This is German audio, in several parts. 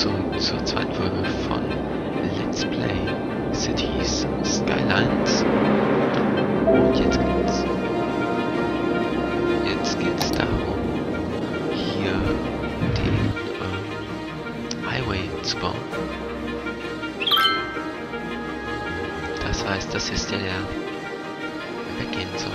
zurück zur zweiten Folge von Let's Play Cities Skylines. Und jetzt geht's darum, hier den Highway zu bauen. Das heißt, das ist der weggehen soll.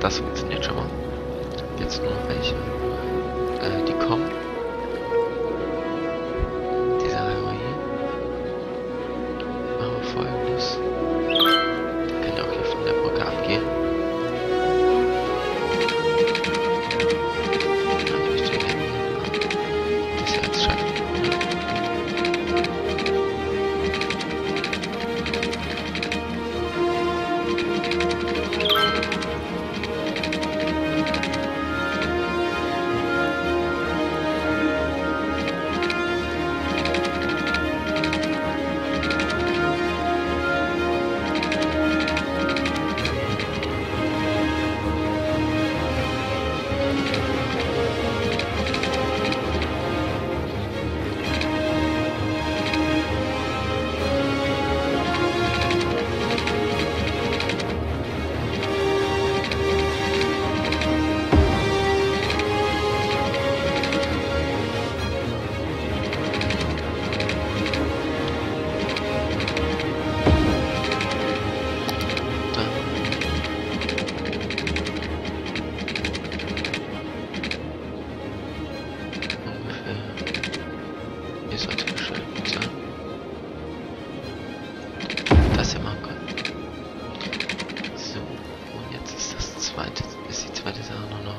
Das funktioniert schon mal. Jetzt nur noch welche. Die kommen. Dieser Highway hier. Machen wir folgendes. Da kann ja auch hier von der Brücke abgehen. Ich möchte den Handy machen. Das Herz schafft. zweite, ist die zweite Sache nur noch.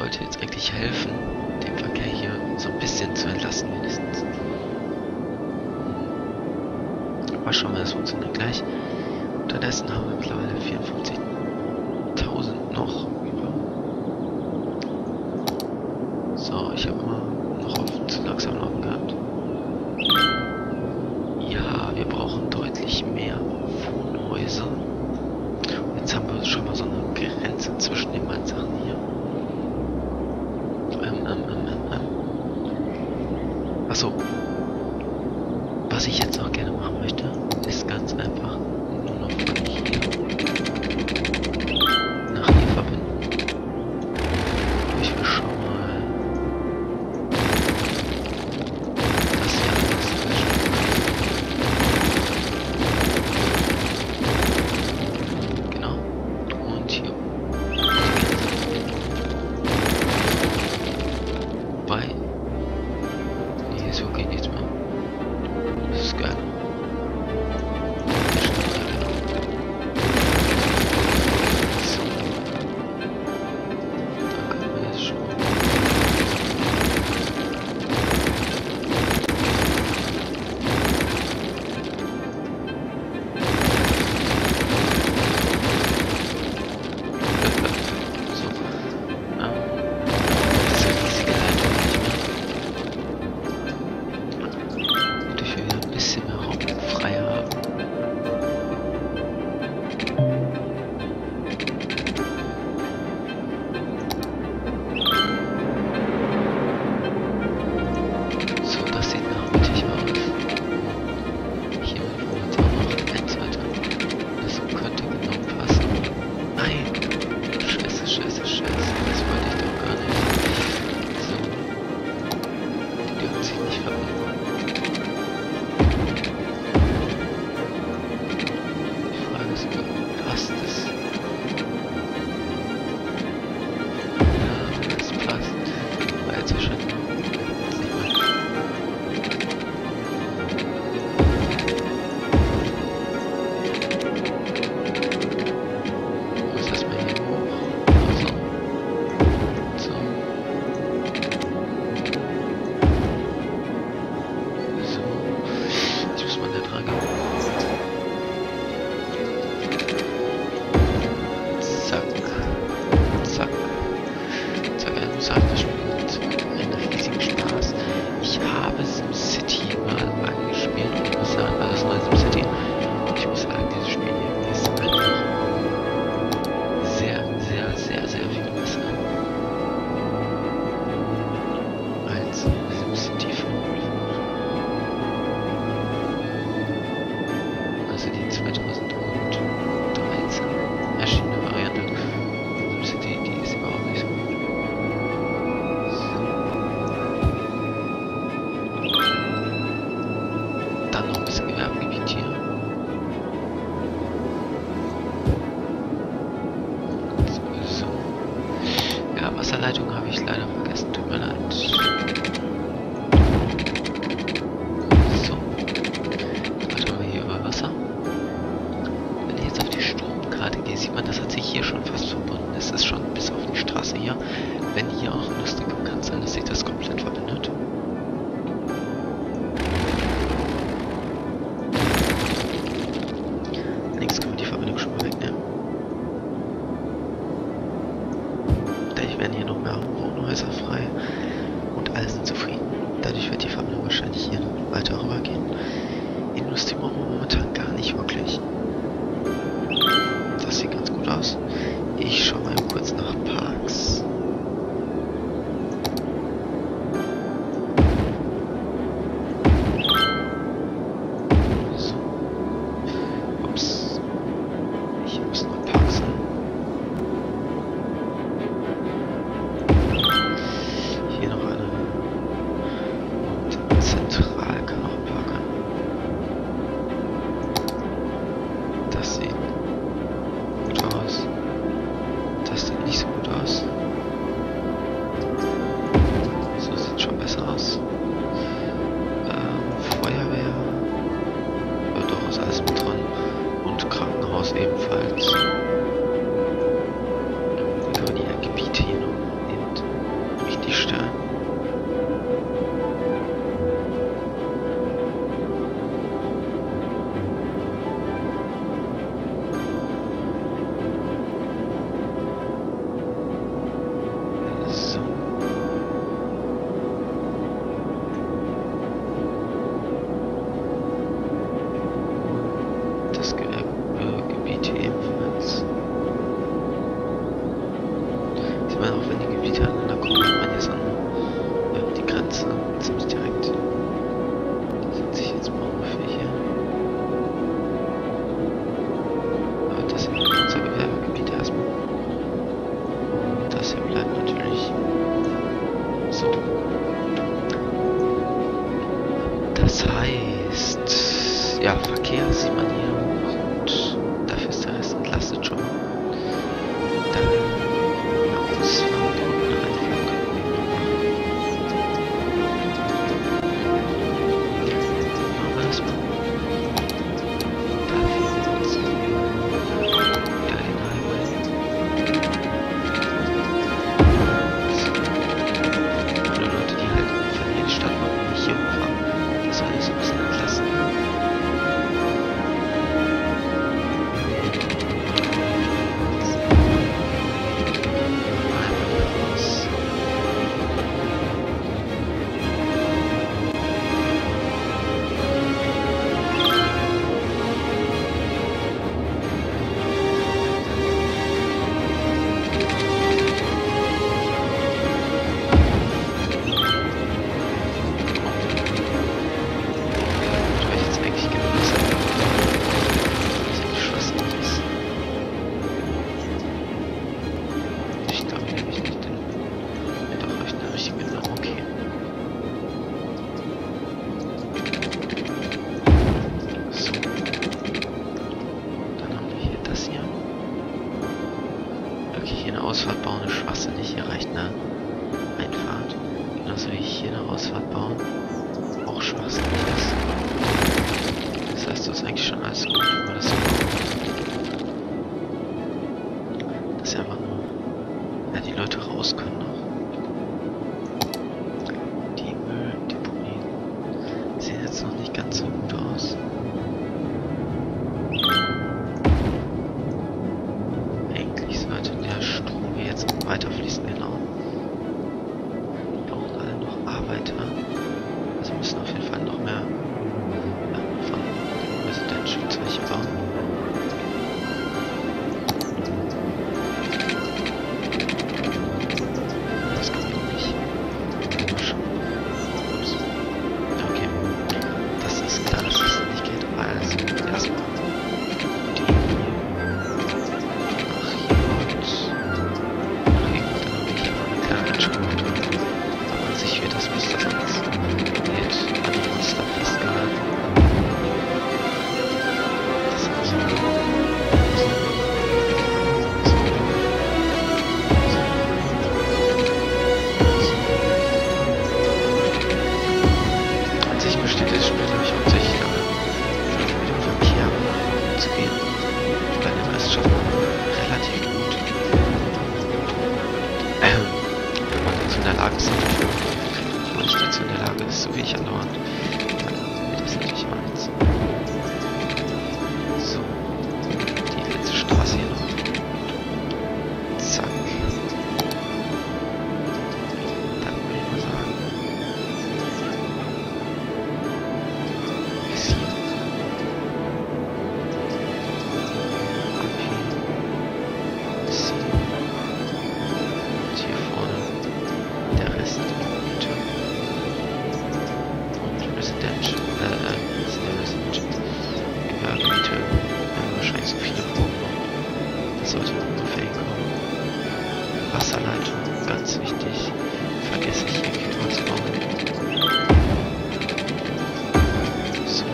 Sollte jetzt eigentlich helfen, den Verkehr hier so ein bisschen zu entlasten wenigstens. Aber schon mal, das funktioniert gleich. Unterdessen haben wir mittlerweile 54.000 noch über. So, ich habe immer noch offen zu langsam laufen gehabt. Ja, wir brauchen deutlich mehr Wohnhäuser. Jetzt haben wir schon mal so eine Grenze zwischen den beiden Sachen hier. Achso, was ich jetzt auch gerne machen möchte, ist ganz einfach nur noch von hier. Wasserleitung habe ich leider vergessen, tut mir leid. So, jetzt machen wir hier über Wasser. Wenn ich jetzt auf die Stromkarte gehe, sieht man, das hat sich hier schon fast verbunden. Es ist schon bis auf die Straße hier. Wenn hier auch ein Lustig kann sein, dass sich das komplett verbindet. kriege ich andauernd. Das ist nicht meins. So. Die letzte Straße hier noch. Zack. Dann würde ich mal sagen. Bis hier. Ab hier. Bis hier. Und hier vorne. Der Rest. Sollte ungefähr kommen. Wasserleitung, ganz wichtig. Vergesse ich hier nicht anzubauen. So.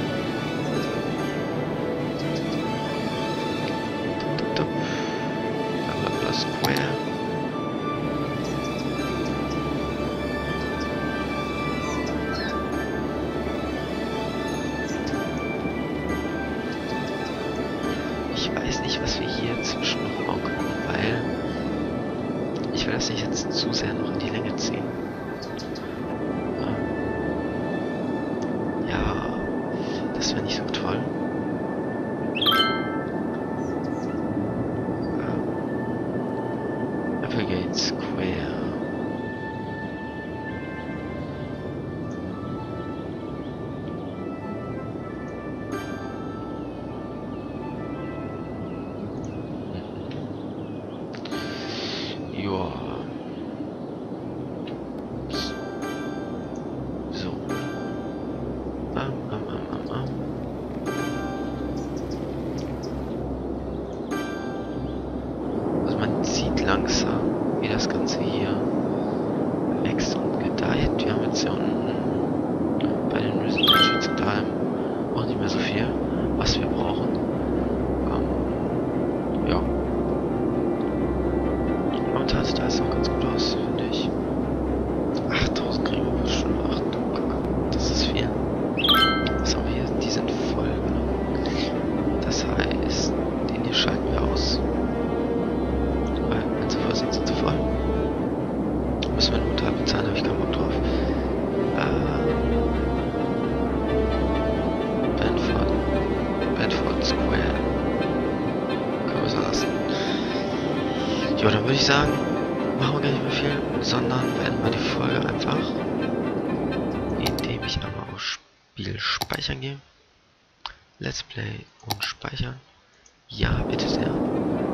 Blablabla Square. Ich weiß nicht, was wir hier zwischen noch machen können, weil ich will das nicht jetzt zu sehr noch in die Länge ziehen. Ja, das wäre nicht so toll. Applegate Square. Langsam, wie das Ganze hier wächst und gedeiht. Wir haben jetzt hier unten bei den Residential zum Teil auch nicht mehr so viel, was wir brauchen. Ja. Und da ist auch ganz gut aus, finde ich. 8000 kriegen wir bis schon. 8, das ist viel. Was haben wir hier? Die sind voll, genau. Das heißt, den hier schalten wir aus. Sind zu voll. Müssen wir nur halb bezahlen, habe ich keinen Bock drauf. Bedford Square. Können wir so lassen. Ja, dann würde ich sagen, machen wir gar nicht mehr viel, sondern beenden wir die Folge einfach, indem ich einmal auf Spiel speichern gehe. Let's Play und speichern. Ja, bitte sehr.